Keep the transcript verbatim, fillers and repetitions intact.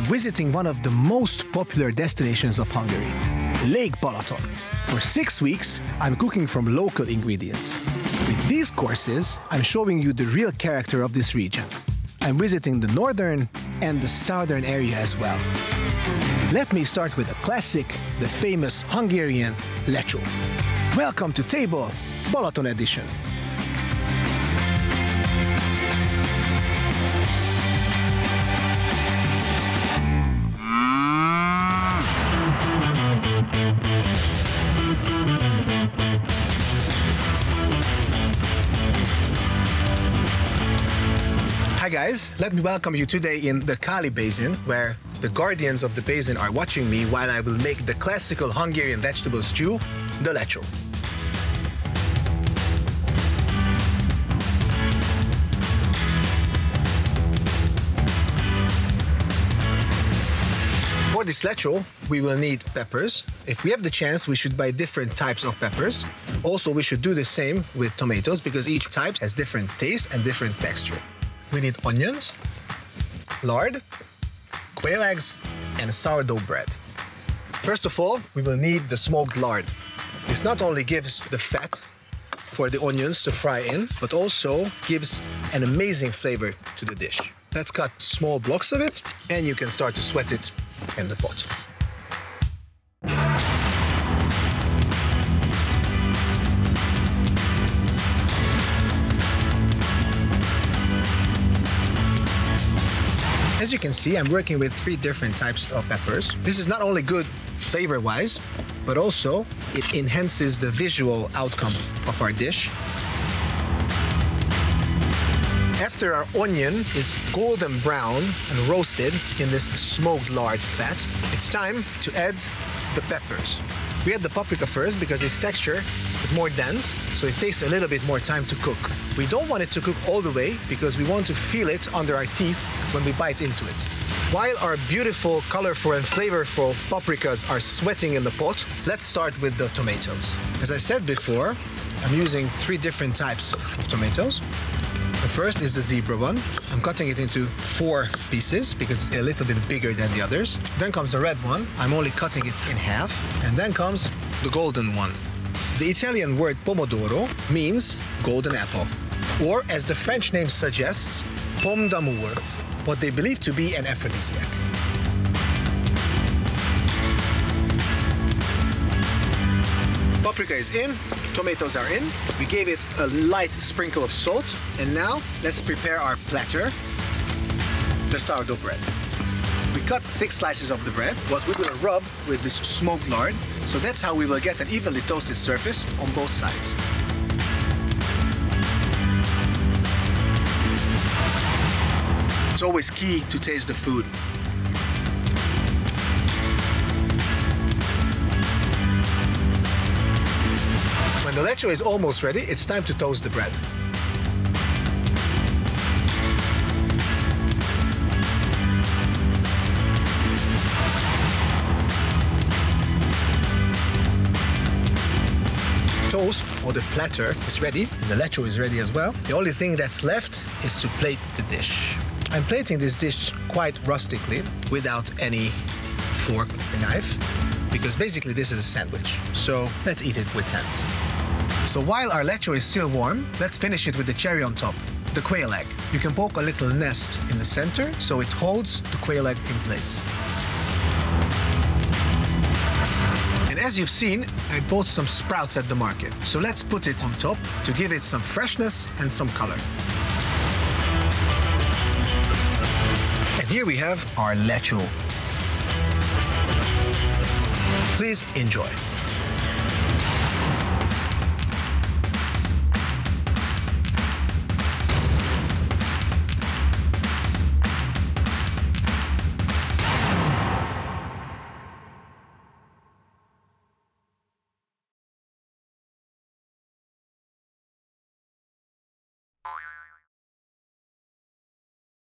I'm visiting one of the most popular destinations of Hungary, Lake Balaton. For six weeks, I'm cooking from local ingredients. With these courses, I'm showing you the real character of this region. I'm visiting the northern and the southern area as well. Let me start with a classic, the famous Hungarian lecsó. Welcome to Table, Balaton edition. Hi guys, let me welcome you today in the Kali Basin, where the guardians of the basin are watching me while I will make the classical Hungarian vegetable stew, the lecsó. For this lecsó, we will need peppers. If we have the chance, we should buy different types of peppers. Also, we should do the same with tomatoes because each type has different taste and different texture. We need onions, lard, quail eggs, and sourdough bread. First of all, we will need the smoked lard. This not only gives the fat for the onions to fry in, but also gives an amazing flavor to the dish. Let's cut small blocks of it, and you can start to sweat it in the pot. As you can see, I'm working with three different types of peppers. This is not only good flavor-wise, but also it enhances the visual outcome of our dish. After our onion is golden brown and roasted in this smoked lard fat, it's time to add the peppers. We add the paprika first because its texture is more dense, so it takes a little bit more time to cook. We don't want it to cook all the way because we want to feel it under our teeth when we bite into it. While our beautiful, colorful and flavorful paprikas are sweating in the pot, let's start with the tomatoes. As I said before, I'm using three different types of tomatoes. The first is the zebra one. I'm cutting it into four pieces because it's a little bit bigger than the others. Then comes the red one. I'm only cutting it in half. And then comes the golden one. The Italian word pomodoro means golden apple, or as the French name suggests, pomme d'amour, what they believe to be an aphrodisiac. Paprika is in, tomatoes are in. We gave it a light sprinkle of salt. And now let's prepare our platter, the sourdough bread. We cut thick slices of the bread, what we will rub with this smoked lard. So that's how we will get an evenly toasted surface on both sides. It's always key to taste the food. When the lecsó is almost ready, it's time to toast the bread. Toast, or the platter, is ready, and the lecsó is ready as well. The only thing that's left is to plate the dish. I'm plating this dish quite rustically, without any fork or knife, because basically this is a sandwich. So let's eat it with hands. So while our lecsó is still warm, let's finish it with the cherry on top, the quail egg. You can poke a little nest in the center so it holds the quail egg in place. And as you've seen, I bought some sprouts at the market. So let's put it on top to give it some freshness and some color. And here we have our lecsó. Please enjoy.